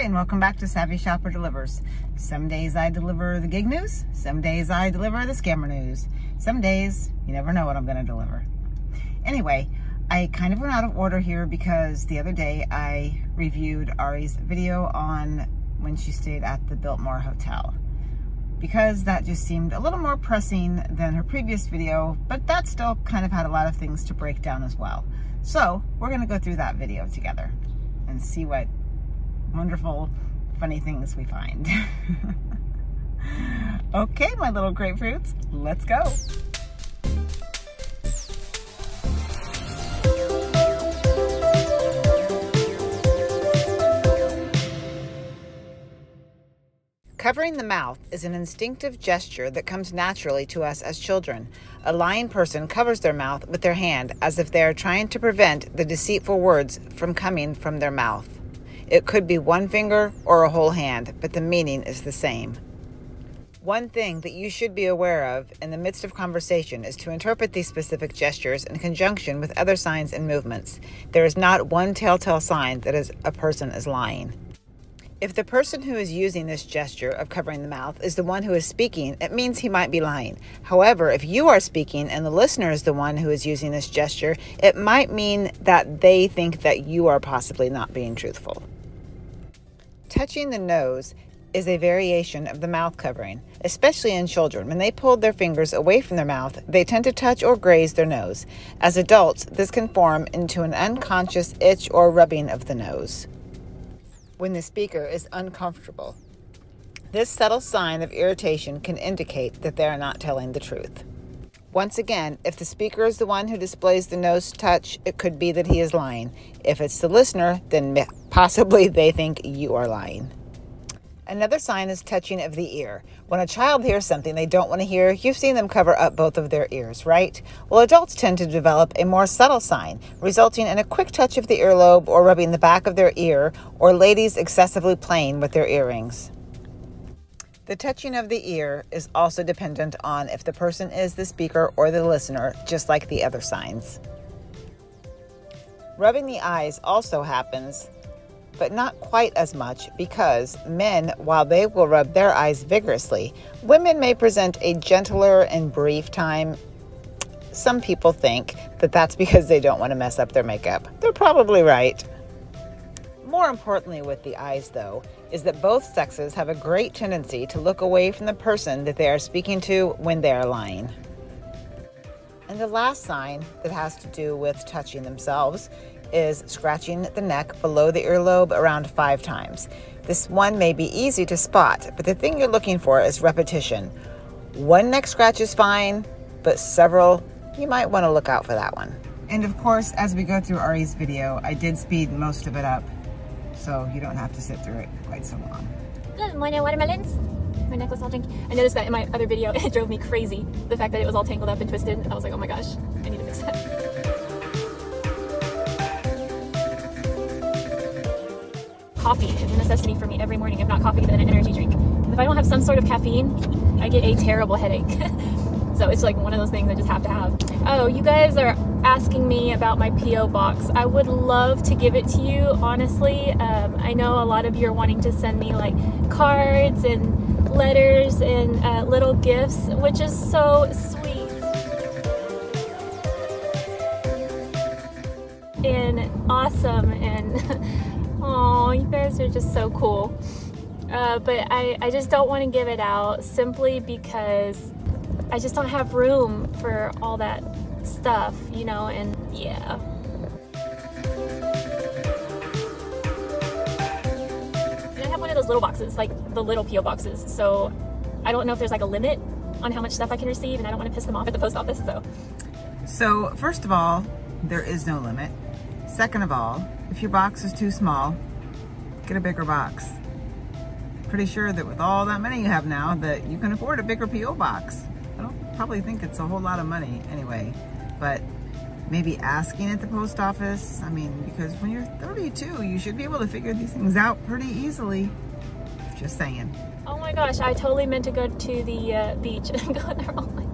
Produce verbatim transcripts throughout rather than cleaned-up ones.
Hi, and welcome back to Savvy Shopper Delivers. Some days I deliver the gig news. Some days I deliver the scammer news. Some days, you never know what I'm going to deliver. Anyway, I kind of went out of order here because the other day I reviewed Ari's video on when she stayed at the Biltmore Hotel, because that just seemed a little more pressing than her previous video, but that still kind of had a lot of things to break down as well. So we're going to go through that video together and see what wonderful, funny things we find. Okay, my little grapefruits, let's go. Covering the mouth is an instinctive gesture that comes naturally to us as children. A lying person covers their mouth with their hand as if they are trying to prevent the deceitful words from coming from their mouth. It could be one finger or a whole hand, but the meaning is the same. One thing that you should be aware of in the midst of conversation is to interpret these specific gestures in conjunction with other signs and movements. There is not one telltale sign that is a person is lying. If the person who is using this gesture of covering the mouth is the one who is speaking, it means he might be lying. However, if you are speaking and the listener is the one who is using this gesture, it might mean that they think that you are possibly not being truthful. Touching the nose is a variation of the mouth covering, especially in children. When they pull their fingers away from their mouth, they tend to touch or graze their nose. As adults, this can form into an unconscious itch or rubbing of the nose when the speaker is uncomfortable. This subtle sign of irritation can indicate that they are not telling the truth. Once again, if the speaker is the one who displays the nose touch, it could be that he is lying. If it's the listener, then possibly they think you are lying. Another sign is touching of the ear. When a child hears something they don't want to hear, you've seen them cover up both of their ears, right? Well, adults tend to develop a more subtle sign, resulting in a quick touch of the earlobe or rubbing the back of their ear, or ladies excessively playing with their earrings. The touching of the ear is also dependent on if the person is the speaker or the listener, just like the other signs. Rubbing the eyes also happens, but not quite as much, because men, while they will rub their eyes vigorously, women may present a gentler and brief time. Some people think that that's because they don't want to mess up their makeup. They're probably right. More importantly with the eyes, though, is that both sexes have a great tendency to look away from the person that they are speaking to when they are lying. And the last sign that has to do with touching themselves is scratching the neck below the earlobe around five times. This one may be easy to spot, but the thing you're looking for is repetition. One neck scratch is fine, but several, you might want to look out for that one. And of course, as we go through Ari's video, I did speed most of it up, so you don't have to sit through it quite so long. Good morning, watermelons. My neck was all tangled. I noticed that in my other video, it drove me crazy. The fact that it was all tangled up and twisted, I was like, oh my gosh, I need to fix that. Coffee is a necessity for me every morning. If not coffee, then an energy drink. If I don't have some sort of caffeine, I get a terrible headache. So it's like one of those things I just have to have. Oh, you guys are asking me about my P O box. I would love to give it to you, honestly. Um, I know a lot of you are wanting to send me like cards and letters and uh, little gifts, which is so sweet. And awesome and... Aw, you guys are just so cool. Uh, but I, I just don't want to give it out simply because I just don't have room for all that stuff, you know, and yeah. And I have one of those little boxes, like the little P O boxes. So I don't know if there's like a limit on how much stuff I can receive, and I don't want to piss them off at the post office, so. So first of all, there is no limit. Second of all, if your box is too small, get a bigger box. Pretty sure that with all that money you have now that you can afford a bigger P O box. I don't probably think it's a whole lot of money anyway, but maybe asking at the post office. I mean, because when you're thirty-two, you should be able to figure these things out pretty easily. Just saying. Oh my gosh, I totally meant to go to the uh, beach and go there all night.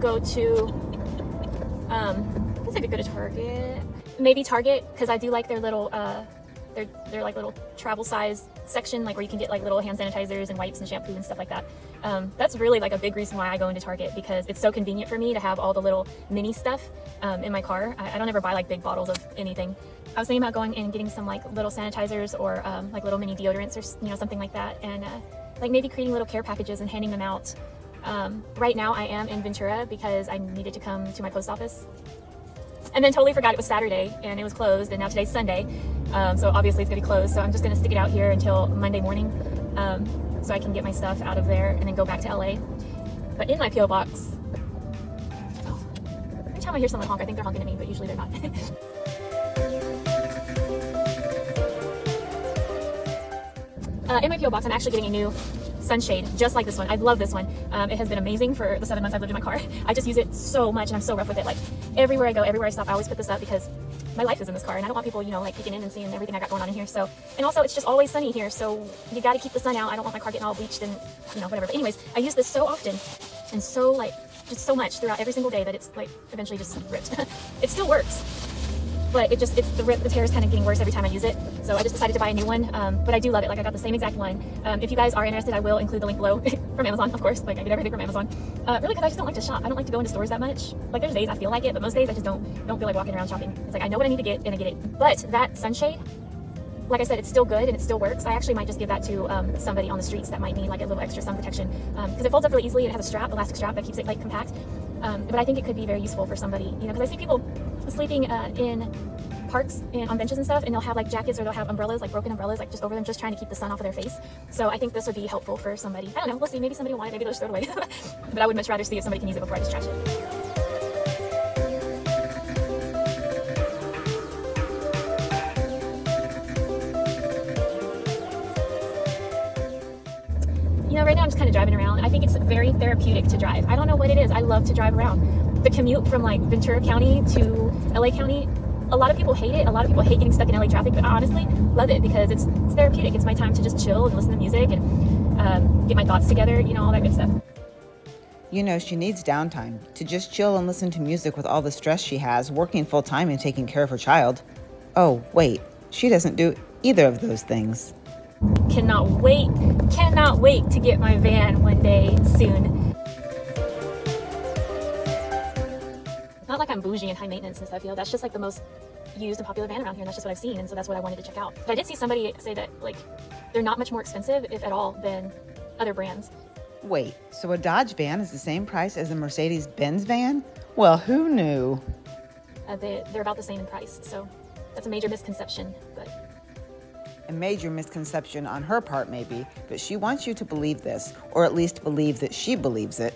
go to, um, I guess I could go to Target. Maybe Target, because I do like their little, uh, their, their like little travel size section, like where you can get like little hand sanitizers and wipes and shampoo and stuff like that. Um, that's really like a big reason why I go into Target, because it's so convenient for me to have all the little mini stuff um, in my car. I, I don't ever buy like big bottles of anything. I was thinking about going and getting some like little sanitizers or um, like little mini deodorants or you know something like that, and uh, like maybe creating little care packages and handing them out. Um, right now I am in Ventura because I needed to come to my post office. And then totally forgot it was Saturday and it was closed, and now today's Sunday. Um, so obviously it's gonna be closed. So I'm just gonna stick it out here until Monday morning um, so I can get my stuff out of there and then go back to L A. But in my P O box, oh, every time I hear someone honk, I think they're honking at me, but usually they're not. uh, in my P O box, I'm actually getting a new sunshade, just like this one. I love this one. Um, it has been amazing for the seven months I've lived in my car. I just use it so much and I'm so rough with it. Like everywhere I go, everywhere I stop, I always put this up because my life is in this car and I don't want people, you know, like peeking in and seeing everything I got going on in here. So, and also it's just always sunny here. So you got to keep the sun out. I don't want my car getting all bleached and you know, whatever. But anyways, I use this so often and so like, just so much throughout every single day that it's like eventually just ripped. It still works, but it just, it's the rip, the tear is kind of getting worse every time I use it. So I just decided to buy a new one, um, but I do love it. Like I got the same exact one. Um, if you guys are interested, I will include the link below from Amazon, of course. Like I get everything from Amazon. Uh, really, because I just don't like to shop. I don't like to go into stores that much. Like there's days I feel like it, but most days I just don't don't feel like walking around shopping. It's like I know what I need to get and I get it. But that sunshade, like I said, it's still good and it still works. I actually might just give that to um, somebody on the streets that might need like a little extra sun protection, because um, it folds up really easily. It has a strap, elastic strap that keeps it like compact. Um, but I think it could be very useful for somebody, you know, because I see people sleeping uh, in parks and on benches and stuff, and they'll have like jackets or they'll have umbrellas, like broken umbrellas, like just over them, just trying to keep the sun off of their face. So I think this would be helpful for somebody. I don't know, we'll see. Maybe somebody will want it, maybe they'll just throw it away. But I would much rather see if somebody can use it before I just trash it. You know, right now I'm just kind of driving around. I think it's very therapeutic to drive. I don't know what it is. I love to drive around. The commute from like Ventura County to L A County, a lot of people hate it. A lot of people hate getting stuck in L A traffic, but I honestly love it because it's, it's therapeutic. It's my time to just chill and listen to music and um, get my thoughts together, you know, all that good stuff. You know, she needs downtime to just chill and listen to music with all the stress she has, working full time and taking care of her child. Oh, wait, she doesn't do either of those things. Cannot wait, cannot wait to get my van one day soon. Not like I'm bougie and high maintenance and stuff, you know, that's just like the most used and popular van around here, and that's just what I've seen, and so that's what I wanted to check out. But I did see somebody say that like they're not much more expensive, if at all, than other brands. Wait, so a Dodge van is the same price as a Mercedes-Benz van? Well, who knew? Uh, they, they're about the same in price, so that's a major misconception, but... A major misconception on her part, maybe, but she wants you to believe this, or at least believe that she believes it.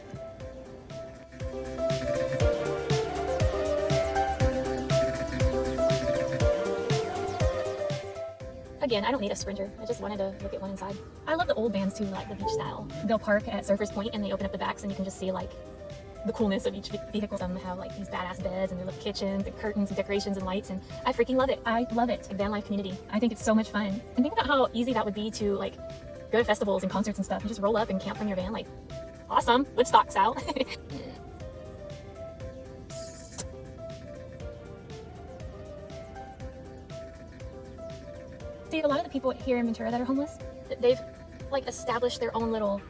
Again, I don't need a Sprinter. I just wanted to look at one inside. I love the old vans too, like the beach style. They'll park at Surfers Point and they open up the backs and you can just see like the coolness of each vehicle. Some have like these badass beds and their little kitchens and curtains and decorations and lights, and I freaking love it. I love it. Van life community. I think it's so much fun. And think about how easy that would be to like go to festivals and concerts and stuff. You just roll up and camp from your van, like awesome, Woodstock style. See, a lot of the people here in Ventura that are homeless, they've like established their own little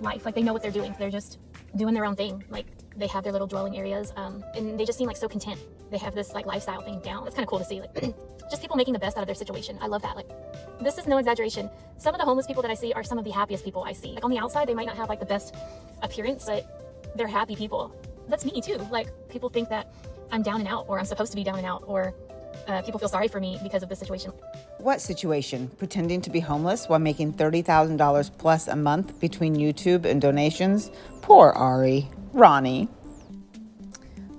life. Like they know what they're doing. They're just doing their own thing. Like they have their little dwelling areas, um, and they just seem like so content. They have this like lifestyle thing down. It's kind of cool to see, like just people making the best out of their situation. I love that. Like this is no exaggeration. Some of the homeless people that I see are some of the happiest people I see. Like on the outside, they might not have like the best appearance, but they're happy people. That's me too. Like people think that I'm down and out, or I'm supposed to be down and out, or uh, people feel sorry for me because of this situation. What situation? Pretending to be homeless while making thirty thousand dollars plus a month between YouTube and donations? Poor Ari. Ronnie.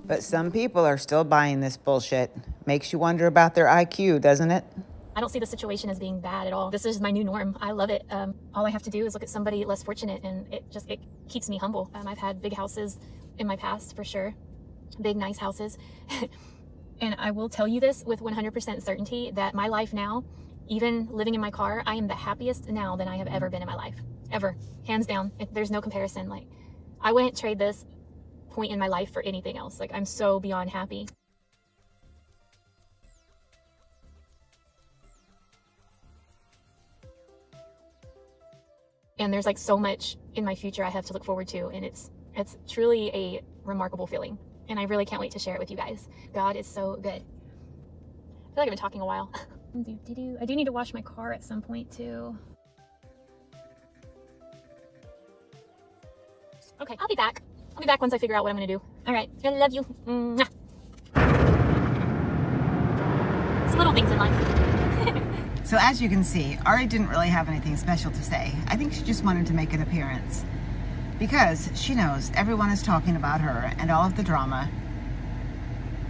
But some people are still buying this bullshit. Makes you wonder about their I Q, doesn't it? I don't see the situation as being bad at all. This is my new norm. I love it. Um, all I have to do is look at somebody less fortunate, and it just it keeps me humble. Um, I've had big houses in my past, for sure. Big, nice houses. And I will tell you this with one hundred percent certainty that my life now, even living in my car, I am the happiest now than I have ever been in my life. Ever. Hands down. It, there's no comparison. Like, I wouldn't trade this point in my life for anything else. Like, I'm so beyond happy. And there's like so much in my future I have to look forward to, and it's it's truly a remarkable feeling, and I really can't wait to share it with you guys. God is so good. I feel like I've been talking a while. I do need to wash my car at some point too. Okay, I'll be back. I'll be back once I figure out what I'm gonna do. All right, I love you. Mwah. It's little things in life. So as you can see, Ari didn't really have anything special to say. I think she just wanted to make an appearance because she knows everyone is talking about her and all of the drama,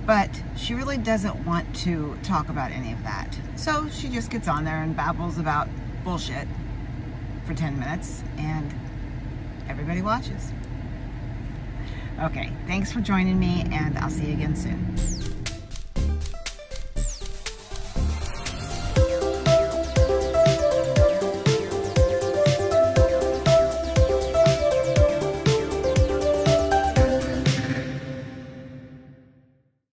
but she really doesn't want to talk about any of that. So she just gets on there and babbles about bullshit for ten minutes and everybody watches. Okay, thanks for joining me, and I'll see you again soon.